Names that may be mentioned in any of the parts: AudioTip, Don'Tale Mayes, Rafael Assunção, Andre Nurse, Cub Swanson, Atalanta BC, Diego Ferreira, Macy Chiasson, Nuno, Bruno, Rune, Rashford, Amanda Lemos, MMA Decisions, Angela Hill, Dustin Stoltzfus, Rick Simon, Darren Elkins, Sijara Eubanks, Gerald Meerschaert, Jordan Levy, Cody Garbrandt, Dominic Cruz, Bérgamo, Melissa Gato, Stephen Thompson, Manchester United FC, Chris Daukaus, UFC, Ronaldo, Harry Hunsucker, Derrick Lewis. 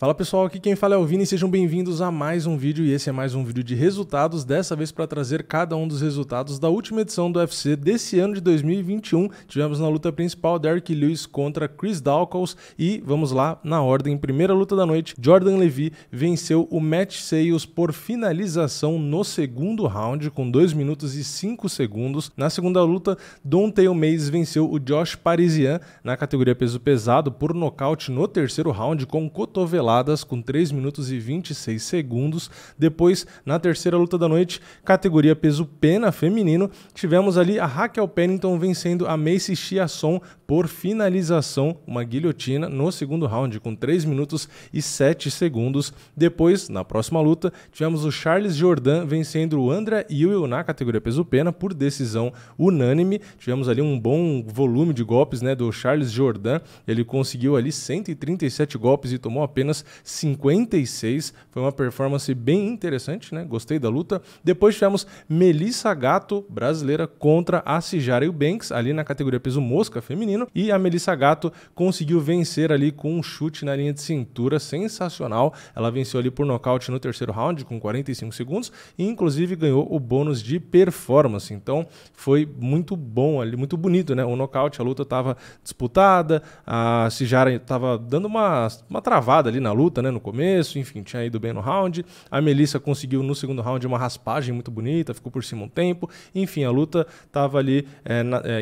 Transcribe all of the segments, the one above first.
Fala pessoal, aqui quem fala é o Vini, sejam bem-vindos a mais um vídeo e esse é mais um vídeo de resultados, dessa vez para trazer cada um dos resultados da última edição do UFC desse ano de 2021. Tivemos na luta principal Derrick Lewis contra Chris Daukaus e vamos lá na ordem. Primeira luta da noite, Jordan Levy venceu o Matt Seiyos por finalização no segundo round com 2 minutos e 5 segundos. Na segunda luta, Don'Tale Mayes venceu o Josh Parisian na categoria peso pesado por nocaute no terceiro round com cotovelada com 3 minutos e 26 segundos. Depois, na terceira luta da noite, categoria peso pena feminino, tivemos ali a Raquel Pennington vencendo a Macy Chiasson por finalização, uma guilhotina no segundo round com 3 minutos e 7 segundos. Depois, na próxima luta, tivemos o Charles Jordan vencendo o Andre Nurse na categoria peso pena por decisão unânime. Tivemos ali um bom volume de golpes, né, do Charles Jordan. Ele conseguiu ali 137 golpes e tomou apenas 56, foi uma performance bem interessante, né? Gostei da luta. Depois tivemos Melissa Gato, brasileira, contra a Sijara Eubanks, ali na categoria peso mosca feminino, e a Melissa Gato conseguiu vencer ali com um chute na linha de cintura, sensacional. Ela venceu ali por nocaute no terceiro round, com 45 segundos, e inclusive ganhou o bônus de performance. Então foi muito bom ali, muito bonito, né? O nocaute, a luta estava disputada, a Sijara estava dando uma travada ali na luta, né, no começo, enfim, tinha ido bem no round, a Melissa conseguiu no segundo round uma raspagem muito bonita, ficou por cima um tempo, enfim, a luta estava ali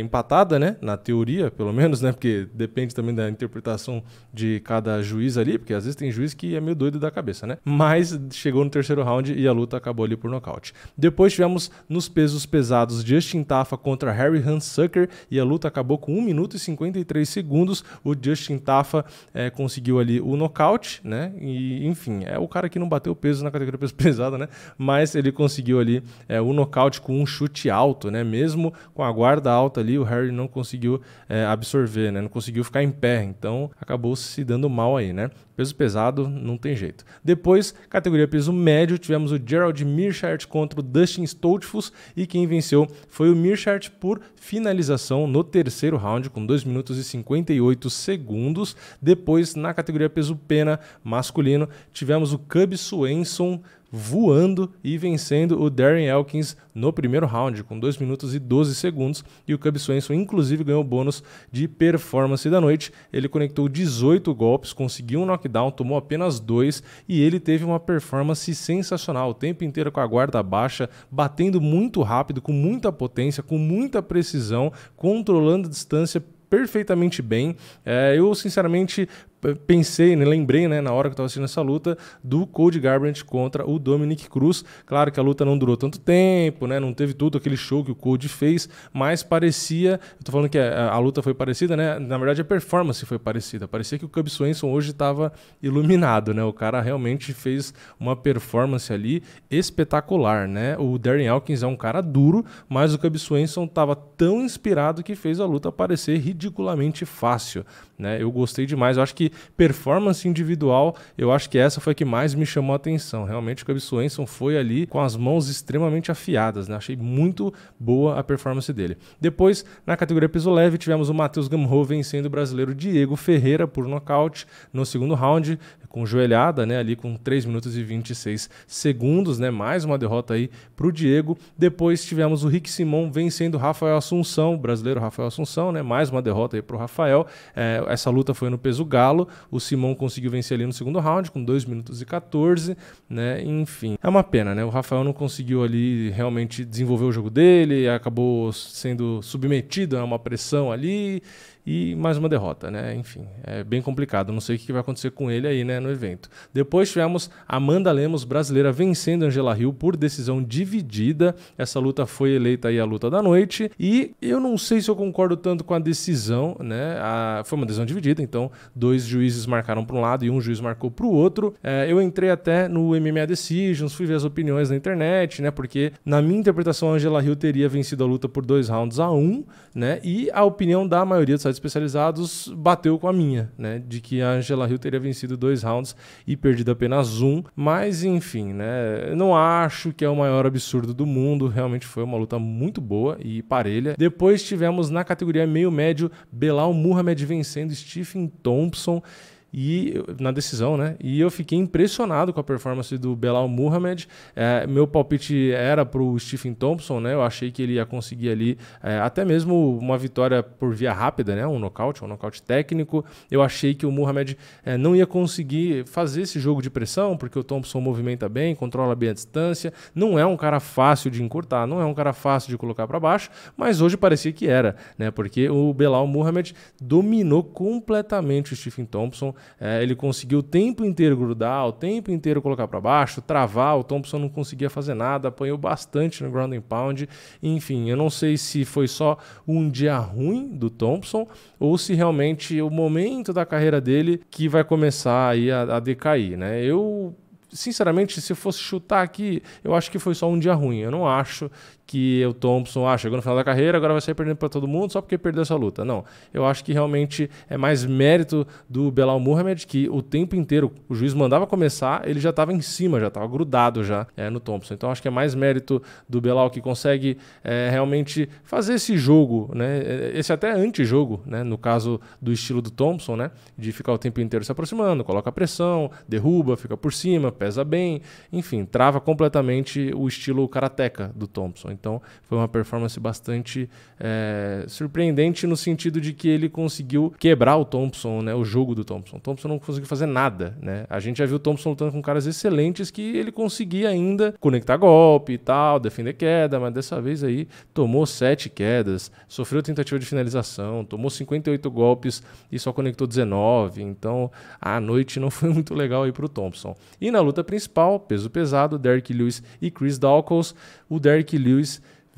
empatada, né, na teoria, pelo menos, né, porque depende também da interpretação de cada juiz ali, porque às vezes tem juiz que é meio doido da cabeça, né, mas chegou no terceiro round e a luta acabou ali por nocaute. Depois tivemos nos pesos pesados Justin Taffa contra Harry Hunsucker e a luta acabou com 1 minuto e 53 segundos, o Justin Taffa conseguiu ali o nocaute, né? E, enfim, é o cara que não bateu peso na categoria peso pesada, né? Mas ele conseguiu ali o nocaute com um chute alto, né? Mesmo com a guarda alta ali, o Harry não conseguiu absorver, né? Não conseguiu ficar em pé, então acabou se dando mal aí, né? Peso pesado não tem jeito. Depois, categoria peso médio, tivemos o Gerald Meerschaert contra o Dustin Stoltzfus e quem venceu foi o Meerschaert por finalização no terceiro round com 2 minutos e 58 segundos. Depois, na categoria peso pena masculino, tivemos o Cub Swanson voando e vencendo o Darren Elkins no primeiro round, com 2 minutos e 12 segundos, e o Cub Swanson inclusive ganhou o bônus de performance da noite. Ele conectou 18 golpes, conseguiu um knockdown, tomou apenas 2, e ele teve uma performance sensacional, o tempo inteiro com a guarda baixa, batendo muito rápido, com muita potência, com muita precisão, controlando a distância perfeitamente bem. Eu sinceramente pensei, lembrei, né, na hora que eu estava assistindo essa luta, do Cody Garbrandt contra o Dominic Cruz. Claro que a luta não durou tanto tempo, né, não teve tudo aquele show que o Cody fez, mas parecia, eu tô falando que a luta foi parecida, né, na verdade a performance foi parecida, parecia que o Cub Swanson hoje estava iluminado, né, o cara realmente fez uma performance ali espetacular, né, o Darren Elkins é um cara duro, mas o Cub Swanson estava tão inspirado que fez a luta parecer ridiculamente fácil, né, eu gostei demais. Eu acho que performance individual, eu acho que essa foi a que mais me chamou a atenção. Realmente o Cub Swanson foi ali com as mãos extremamente afiadas, né? Achei muito boa a performance dele. Depois, na categoria peso leve, tivemos o Matheus Gamrot vencendo o brasileiro Diego Ferreira por nocaute no segundo round, com joelhada, né? Ali com 3 minutos e 26 segundos, né? Mais uma derrota aí pro Diego. Depois tivemos o Rick Simon vencendo o Rafael Assunção, o brasileiro Rafael Assunção, né? Mais uma derrota aí pro Rafael. Essa luta foi no peso galo. O Simon conseguiu vencer ali no segundo round com 2 minutos e 14, né? Enfim, é uma pena, né? O Rafael não conseguiu ali realmente desenvolver o jogo dele, acabou sendo submetido a uma pressão ali e mais uma derrota, né? Enfim, é bem complicado, não sei o que vai acontecer com ele aí, né, no evento. Depois tivemos Amanda Lemos, brasileira, vencendo Angela Hill por decisão dividida. Essa luta foi eleita aí a luta da noite e eu não sei se eu concordo tanto com a decisão, né? Foi uma decisão dividida, então dois juízes marcaram para um lado e um juiz marcou para o outro. Eu entrei até no MMA Decisions, fui ver as opiniões na internet, né? Porque na minha interpretação a Angela Hill teria vencido a luta por 2 rounds a 1, né? E a opinião da maioria dos sites especializados bateu com a minha, né, de que a Angela Hill teria vencido 2 rounds e perdido apenas 1, mas enfim, né, não acho que é o maior absurdo do mundo, realmente foi uma luta muito boa e parelha. Depois tivemos na categoria meio médio Belal Muhammad vencendo Stephen Thompson. E na decisão, né? E eu fiquei impressionado com a performance do Belal Muhammad. Meu palpite era para o Stephen Thompson, né? Eu achei que ele ia conseguir ali até mesmo uma vitória por via rápida, né? Um nocaute técnico. Eu achei que o Muhammad não ia conseguir fazer esse jogo de pressão, porque o Thompson movimenta bem, controla bem a distância. Não é um cara fácil de encurtar, não é um cara fácil de colocar para baixo, mas hoje parecia que era, né? Porque o Belal Muhammad dominou completamente o Stephen Thompson. Ele conseguiu o tempo inteiro grudar, o tempo inteiro colocar para baixo, travar, o Thompson não conseguia fazer nada, apanhou bastante no ground and pound. Enfim, eu não sei se foi só um dia ruim do Thompson ou se realmente o momento da carreira dele que vai começar aí a decair, né? Eu, sinceramente, se fosse chutar aqui, eu acho que foi só um dia ruim. Eu não acho que o Thompson chegou no final da carreira, agora vai sair perdendo para todo mundo só porque perdeu essa luta. Não, eu acho que realmente é mais mérito do Belal Muhammad, que o tempo inteiro o juiz mandava começar, ele já estava em cima, já estava grudado já no Thompson. Então acho que é mais mérito do Belal, que consegue realmente fazer esse jogo, né? Esse até antijogo, né? No caso do estilo do Thompson, né? De ficar o tempo inteiro se aproximando, coloca pressão, derruba, fica por cima, pesa bem, enfim, trava completamente o estilo karateka do Thompson. Então foi uma performance bastante surpreendente, no sentido de que ele conseguiu quebrar o Thompson, né, o jogo do Thompson. O Thompson não conseguiu fazer nada, né? A gente já viu o Thompson lutando com caras excelentes que ele conseguia ainda conectar golpe e tal, defender queda, mas dessa vez aí tomou 7 quedas, sofreu tentativa de finalização, tomou 58 golpes e só conectou 19. Então a noite não foi muito legal aí pro Thompson. E na luta principal, peso pesado, Derrick Lewis e Chris Daukaus, o Derrick Lewis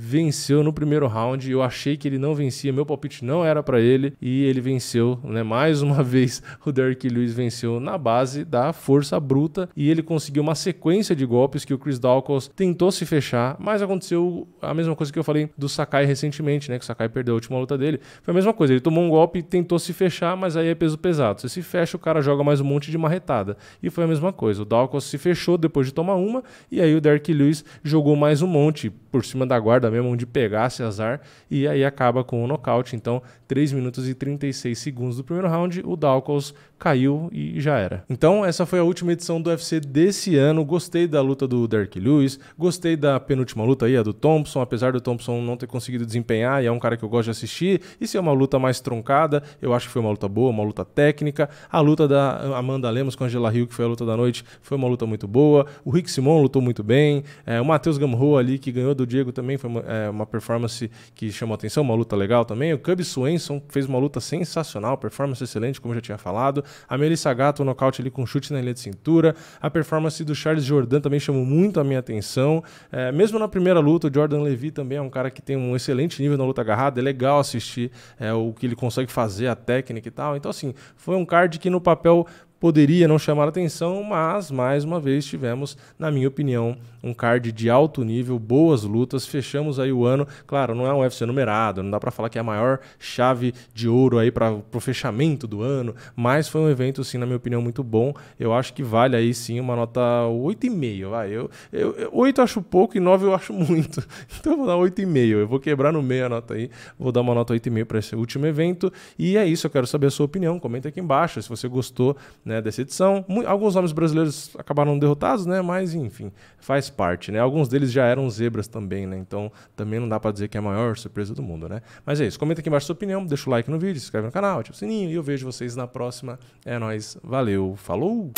venceu no primeiro round. Eu achei que ele não vencia, meu palpite não era para ele, e ele venceu, né? Mais uma vez o Derrick Lewis venceu na base da força bruta, e ele conseguiu uma sequência de golpes que o Chris Daukaus tentou se fechar, mas aconteceu a mesma coisa que eu falei do Sakai recentemente, né? Que o Sakai perdeu a última luta dele, foi a mesma coisa, ele tomou um golpe e tentou se fechar, mas aí é peso pesado, você se fecha, o cara joga mais um monte de marretada, e foi a mesma coisa, o Daukaus se fechou depois de tomar uma, e aí o Derrick Lewis jogou mais um monte por cima da guarda mesmo, onde pegasse azar, e aí acaba com o nocaute. Então 3 minutos e 36 segundos do primeiro round, o Daukaus caiu e já era. Então essa foi a última edição do UFC desse ano. Gostei da luta do Derrick Lewis, gostei da penúltima luta aí, a do Thompson, apesar do Thompson não ter conseguido desempenhar, e é um cara que eu gosto de assistir, e se é uma luta mais truncada, eu acho que foi uma luta boa, uma luta técnica. A luta da Amanda Lemos com a Angela Hill, que foi a luta da noite, foi uma luta muito boa. O Rick Simon lutou muito bem, o Matheus Gamrot ali, que ganhou do Diego, também foi uma performance que chamou atenção, uma luta legal também. O Cub Swanson fez uma luta sensacional, performance excelente, como eu já tinha falado. A Melissa Gato, um nocaute ali com chute na linha de cintura. A performance do Charles Jordan também chamou muito a minha atenção. Mesmo na primeira luta, o Jordan Levy também é um cara que tem um excelente nível na luta agarrada, é legal assistir o que ele consegue fazer, a técnica e tal. Então assim, foi um card que no papel poderia não chamar a atenção, mas mais uma vez tivemos, na minha opinião, um card de alto nível, boas lutas, fechamos aí o ano. Claro, não é um UFC numerado, não dá para falar que é a maior chave de ouro aí para o fechamento do ano, mas foi um evento, sim, na minha opinião, muito bom. Eu acho que vale aí sim uma nota 8,5, vai. 8 eu acho pouco e 9 eu acho muito, então eu vou dar 8,5, eu vou quebrar no meio a nota aí, vou dar uma nota 8,5 para esse último evento. E é isso, eu quero saber a sua opinião, comenta aqui embaixo se você gostou, né, dessa edição. Alguns nomes brasileiros acabaram derrotados, né, mas enfim, faz parte, né? Alguns deles já eram zebras também, né? Então também não dá para dizer que é a maior surpresa do mundo, né? Mas é isso, comenta aqui embaixo a sua opinião, deixa o like no vídeo, se inscreve no canal, ativa o sininho, e eu vejo vocês na próxima. É nóis, valeu, falou!